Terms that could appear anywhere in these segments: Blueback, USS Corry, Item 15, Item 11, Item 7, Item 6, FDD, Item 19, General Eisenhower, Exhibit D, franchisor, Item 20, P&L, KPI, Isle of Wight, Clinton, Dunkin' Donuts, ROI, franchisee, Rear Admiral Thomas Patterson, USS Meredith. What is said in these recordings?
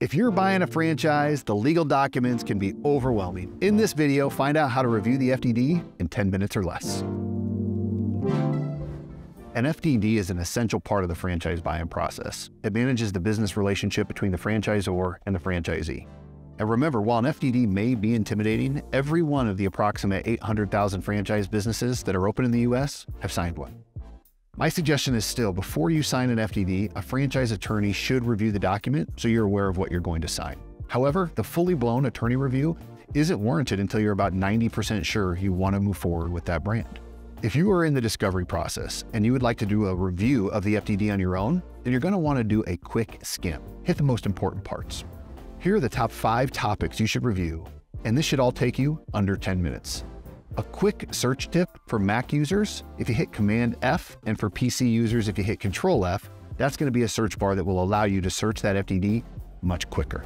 If you're buying a franchise, the legal documents can be overwhelming. In this video, find out how to review the FDD in 10 minutes or less. An FDD is an essential part of the franchise buying process. It manages the business relationship between the franchisor and the franchisee. And remember, while an FDD may be intimidating, every one of the approximate 800,000 franchise businesses that are open in the US have signed one. My suggestion is still, before you sign an FDD, a franchise attorney should review the document so you're aware of what you're going to sign. However, the fully blown attorney review isn't warranted until you're about 90% sure you want to move forward with that brand. If you are in the discovery process and you would like to do a review of the FDD on your own, then you're going to want to do a quick skim. Hit the most important parts. Here are the top 5 topics you should review, and this should all take you under 10 minutes. A quick search tip for Mac users, if you hit Command F, and for PC users, if you hit Control F, that's going to be a search bar that will allow you to search that FDD much quicker.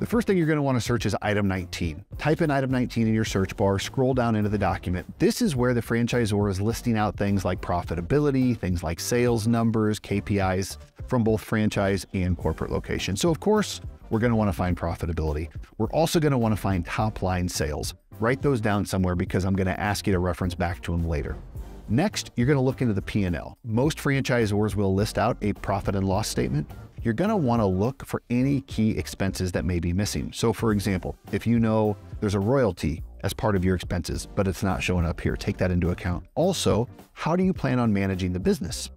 The first thing you're going to want to search is item 19. Type in item 19 in your search bar, scroll down into the document. This is where the franchisor is listing out things like profitability, things like sales numbers, KPIs from both franchise and corporate locations. So of course, we're going to want to find profitability. We're also going to want to find top line sales. Write those down somewhere because I'm going to ask you to reference back to them later. Next, you're going to look into the P&L. Most franchisors will list out a profit and loss statement. You're going to want to look for any key expenses that may be missing. So for example, if you know there's a royalty as part of your expenses, but it's not showing up here, take that into account. Also, how do you plan on managing the business?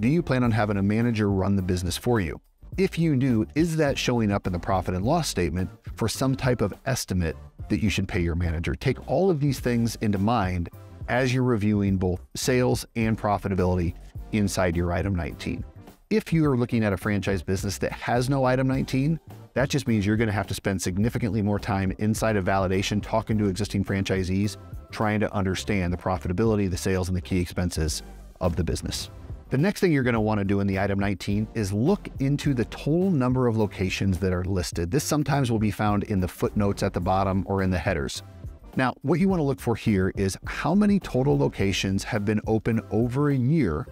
Do you plan on having a manager run the business for you? If you do, is that showing up in the profit and loss statement for some type of estimate that you should pay your manager? Take all of these things into mind as you're reviewing both sales and profitability inside your item 19. If you are looking at a franchise business that has no item 19, that just means you're going to have to spend significantly more time inside of validation, talking to existing franchisees, trying to understand the profitability, the sales, and the key expenses of the business. The next thing you're going to want to do in the item 19 is look into the total number of locations that are listed. This sometimes will be found in the footnotes at the bottom or in the headers. Now, what you want to look for here is how many total locations have been open over a year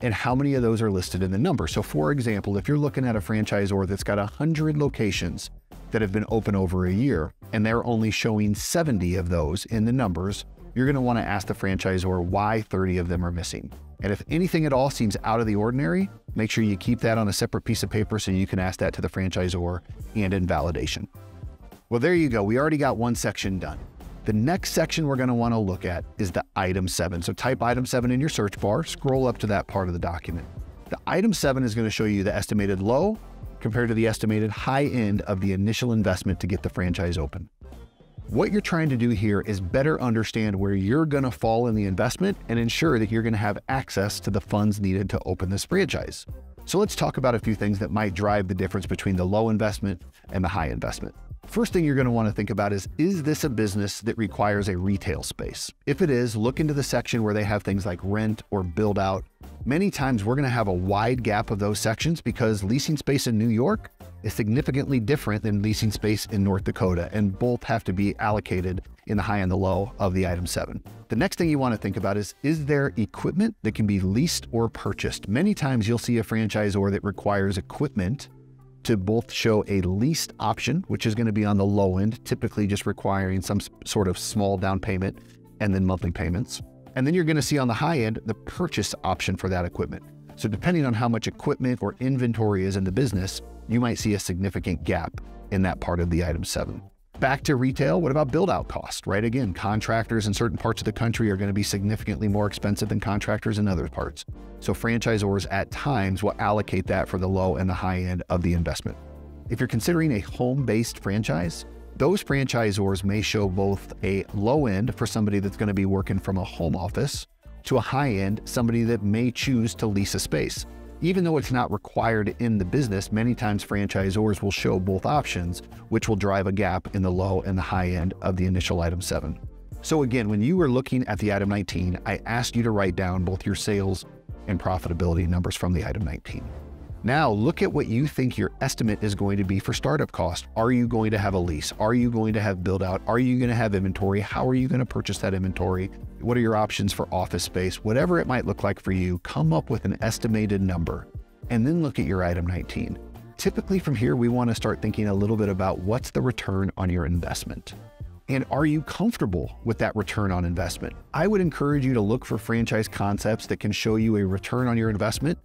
and how many of those are listed in the number. So for example, if you're looking at a franchisor that's got 100 locations that have been open over a year and they're only showing 70 of those in the numbers, you're going to want to ask the franchisor why 30 of them are missing. And if anything at all seems out of the ordinary, make sure you keep that on a separate piece of paper so you can ask that to the franchisor and in validation. Well, there you go. We already got one section done. The next section we're going to want to look at is the item 7. So type item 7 in your search bar, scroll up to that part of the document. The item 7 is going to show you the estimated low compared to the estimated high end of the initial investment to get the franchise open. What you're trying to do here is better understand where you're going to fall in the investment and ensure that you're going to have access to the funds needed to open this franchise. So let's talk about a few things that might drive the difference between the low investment and the high investment. First thing you're going to want to think about is this a business that requires a retail space? If it is, look into the section where they have things like rent or build out. Many times we're going to have a wide gap of those sections because leasing space in New York is significantly different than leasing space in North Dakota, and both have to be allocated in the high and the low of the item 7. The next thing you want to think about is there equipment that can be leased or purchased? Many times you'll see a franchisor that requires equipment to both show a leased option, which is going to be on the low end, typically just requiring some sort of small down payment and then monthly payments. And then you're going to see on the high end, the purchase option for that equipment. So depending on how much equipment or inventory is in the business, you might see a significant gap in that part of the item 7. Back to retail, what about build out cost, right? Again, contractors in certain parts of the country are going to be significantly more expensive than contractors in other parts. So franchisors at times will allocate that for the low and the high end of the investment. If you're considering a home-based franchise, those franchisors may show both a low end for somebody that's going to be working from a home office to a high end, somebody that may choose to lease a space. Even though it's not required in the business, many times franchisors will show both options, which will drive a gap in the low and the high end of the initial item 7. So again, when you were looking at the item 19, I asked you to write down both your sales and profitability numbers from the item 19. Now look at what you think your estimate is going to be for startup cost. Are you going to have a lease? Are you going to have build out? Are you going to have inventory? How are you going to purchase that inventory? What are your options for office space? Whatever it might look like for you, come up with an estimated number and then look at your item 19. Typically from here, we want to start thinking a little bit about what's the return on your investment. And are you comfortable with that return on investment? I would encourage you to look for franchise concepts that can show you a return on your investment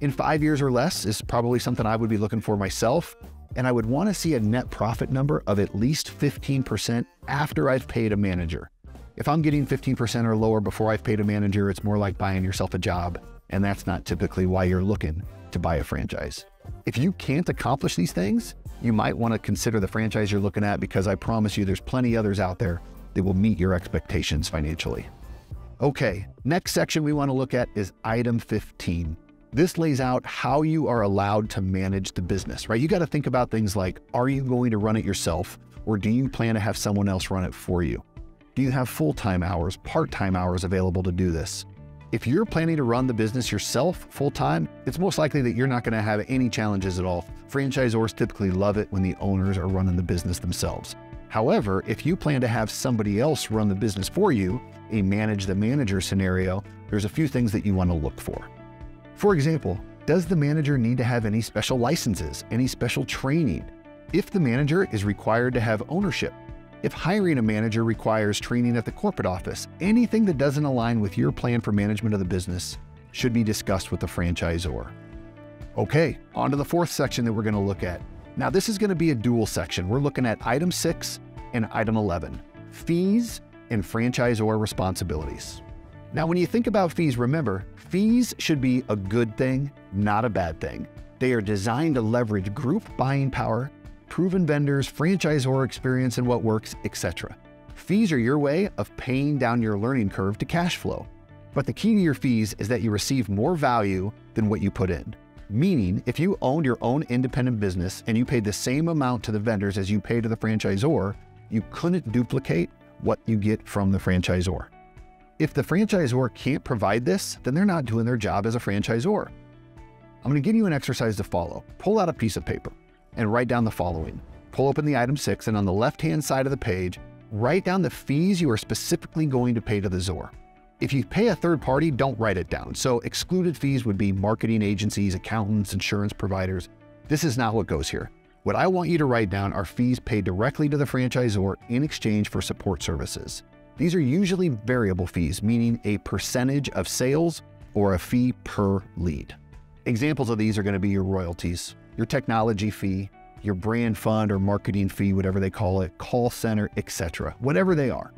in 5 years or less is probably something I would be looking for myself. And I would want to see a net profit number of at least 15% after I've paid a manager. If I'm getting 15% or lower before I've paid a manager, it's more like buying yourself a job. And that's not typically why you're looking to buy a franchise. If you can't accomplish these things, you might want to consider the franchise you're looking at, because I promise you there's plenty others out there that will meet your expectations financially. Okay, next section we want to look at is item 15. This lays out how you are allowed to manage the business, right? You got to think about things like, are you going to run it yourself, or do you plan to have someone else run it for you? Do you have full-time hours, part-time hours available to do this? If you're planning to run the business yourself full-time, it's most likely that you're not going to have any challenges at all. Franchisors typically love it when the owners are running the business themselves. However, if you plan to have somebody else run the business for you, a manage the manager scenario, there's a few things that you want to look for. For example, does the manager need to have any special licenses, any special training? If the manager is required to have ownership, if hiring a manager requires training at the corporate office, anything that doesn't align with your plan for management of the business should be discussed with the franchisor. Okay, on to the fourth section that we're going to look at. Now, this is going to be a dual section. We're looking at item 6 and item 11, fees and franchisor responsibilities. Now, when you think about fees, remember, fees should be a good thing, not a bad thing. They are designed to leverage group buying power, proven vendors, franchisor experience and what works, etc. Fees are your way of paying down your learning curve to cash flow. But the key to your fees is that you receive more value than what you put in. Meaning, if you owned your own independent business and you paid the same amount to the vendors as you pay to the franchisor, you couldn't duplicate what you get from the franchisor. If the franchisor can't provide this, then they're not doing their job as a franchisor. I'm going to give you an exercise to follow. Pull out a piece of paper and write down the following. Pull open the item 6 and on the left-hand side of the page, write down the fees you are specifically going to pay to the ZOR. If you pay a third party, don't write it down. So excluded fees would be marketing agencies, accountants, insurance providers. This is not what goes here. What I want you to write down are fees paid directly to the franchisor in exchange for support services. These are usually variable fees, meaning a percentage of sales or a fee per lead. Examples of these are going to be your royalties, your technology fee, your brand fund or marketing fee, whatever they call it, call center, etc., whatever they are.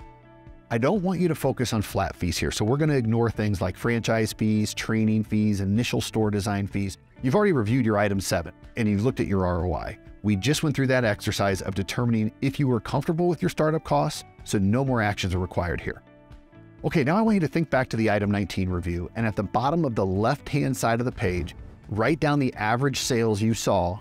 I don't want you to focus on flat fees here, so we're going to ignore things like franchise fees, training fees, initial store design fees. You've already reviewed your item 7 and you've looked at your ROI. We just went through that exercise of determining if you were comfortable with your startup costs, so no more actions are required here. Okay, now I want you to think back to the item 19 review, and at the bottom of the left-hand side of the page, write down the average sales you saw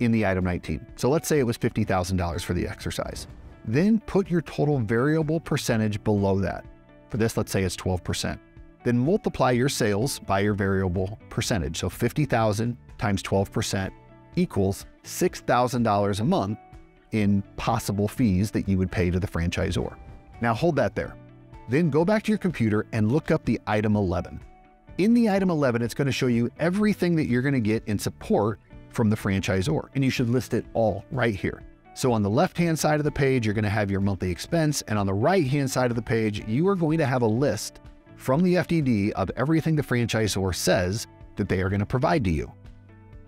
in the item 19. So let's say it was $50,000 for the exercise. Then put your total variable percentage below that. For this, let's say it's 12%. Then multiply your sales by your variable percentage. So 50,000 times 12% equals $6,000 a month in possible fees that you would pay to the franchisor. Now hold that there. Then go back to your computer and look up the item 11. In the item 11, it's going to show you everything that you're going to get in support from the franchisor, and you should list it all right here. So on the left-hand side of the page, you're going to have your monthly expense, and on the right-hand side of the page, you are going to have a list from the FDD of everything the franchisor says that they are going to provide to you.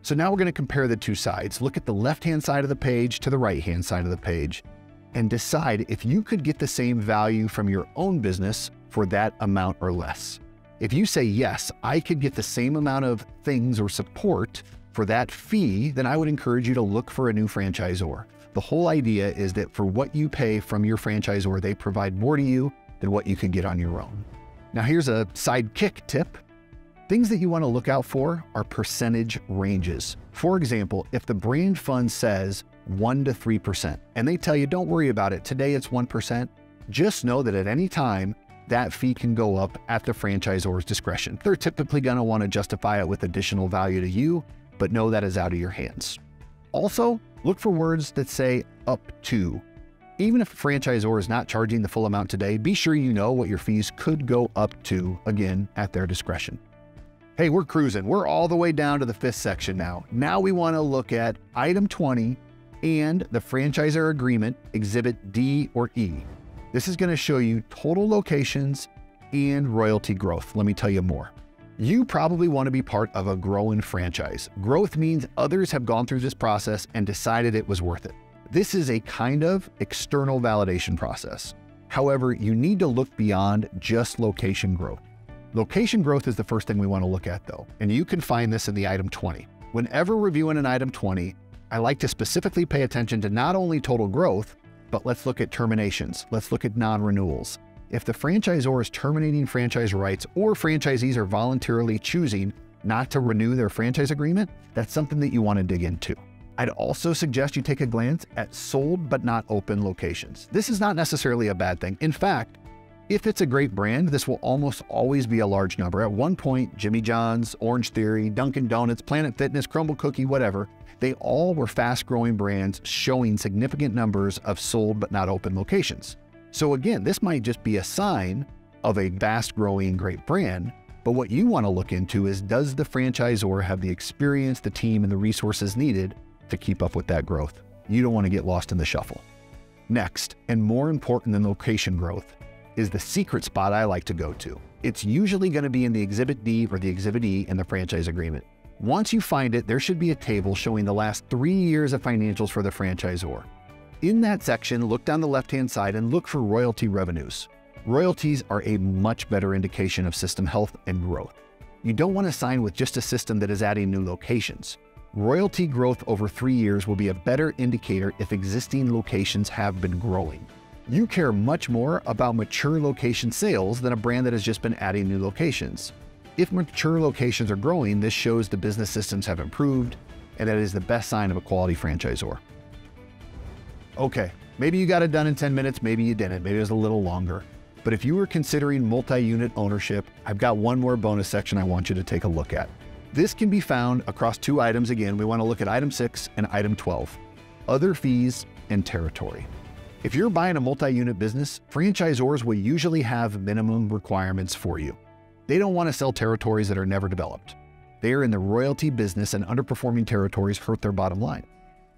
So now we're going to compare the two sides. Look at the left-hand side of the page to the right-hand side of the page and decide if you could get the same value from your own business for that amount or less. If you say, yes, I could get the same amount of things or support for that fee, then I would encourage you to look for a new franchisor. The whole idea is that for what you pay from your franchisor, they provide more to you than what you could get on your own. Now here's a sidekick tip. Things that you want to look out for are percentage ranges. For example, if the brand fund says 1 to 3%, and they tell you, don't worry about it, today it's 1%, just know that at any time, that fee can go up at the franchisor's discretion. They're typically going to want to justify it with additional value to you, but know that is out of your hands. Also, look for words that say up to. Even if a franchisor is not charging the full amount today, be sure you know what your fees could go up to, again, at their discretion. Hey, we're cruising. We're all the way down to the fifth section now. Now we want to look at item 20 and the franchisor agreement, exhibit D or E. This is going to show you total locations and royalty growth. Let me tell you more. You probably want to be part of a growing franchise. Growth means others have gone through this process and decided it was worth it. This is a kind of external validation process. However, you need to look beyond just location growth. Location growth is the first thing we want to look at though, and you can find this in the item 20. Whenever reviewing an item 20, I like to specifically pay attention to not only total growth, but let's look at terminations. Let's look at non-renewals. If the franchisor is terminating franchise rights or franchisees are voluntarily choosing not to renew their franchise agreement, that's something that you want to dig into. I'd also suggest you take a glance at sold but not open locations. This is not necessarily a bad thing. In fact, if it's a great brand, this will almost always be a large number. At one point, Jimmy John's, Orange Theory, Dunkin' Donuts, Planet Fitness, Crumble Cookie, whatever, they all were fast-growing brands showing significant numbers of sold but not open locations. So again, this might just be a sign of a fast-growing great brand, but what you want to look into is, does the franchisor have the experience, the team, and the resources needed to keep up with that growth? You don't want to get lost in the shuffle. Next, and more important than location growth, is the secret spot I like to go to. It's usually going to be in the Exhibit D or the Exhibit E in the franchise agreement. Once you find it, there should be a table showing the last 3 years of financials for the franchisor. In that section, look down the left-hand side and look for royalty revenues. Royalties are a much better indication of system health and growth. You don't want to sign with just a system that is adding new locations. Royalty growth over 3 years will be a better indicator if existing locations have been growing. You care much more about mature location sales than a brand that has just been adding new locations. If mature locations are growing, this shows the business systems have improved, and that is the best sign of a quality franchisor. Okay, maybe you got it done in 10 minutes, maybe you didn't, maybe it was a little longer. But if you were considering multi-unit ownership, I've got one more bonus section I want you to take a look at. This can be found across two items. Again, we want to look at item 6 and item 12, other fees and territory. If you're buying a multi-unit business, franchisors will usually have minimum requirements for you. They don't want to sell territories that are never developed. They are in the royalty business, and underperforming territories hurt their bottom line.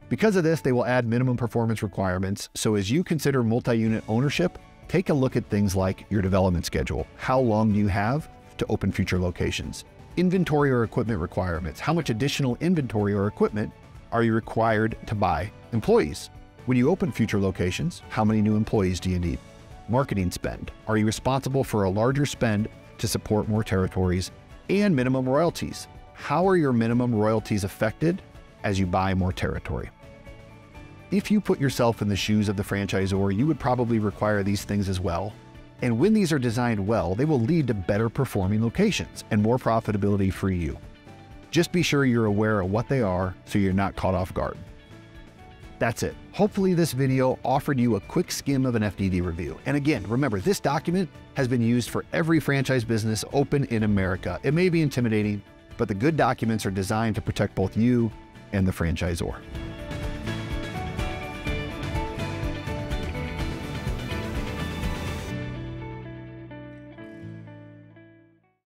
Because of this, they will add minimum performance requirements. So as you consider multi-unit ownership, take a look at things like your development schedule. How long do you have to open future locations? Inventory or equipment requirements. How much additional inventory or equipment are you required to buy? Employees. When you open future locations, how many new employees do you need? Marketing spend. Are you responsible for a larger spend to support more territories? And minimum royalties. How are your minimum royalties affected as you buy more territory? If you put yourself in the shoes of the franchisor, you would probably require these things as well. And when these are designed well, they will lead to better performing locations and more profitability for you. Just be sure you're aware of what they are so you're not caught off guard. That's it. Hopefully this video offered you a quick skim of an FDD review. And again, remember, this document has been used for every franchise business open in America. It may be intimidating, but the good documents are designed to protect both you and the franchisor.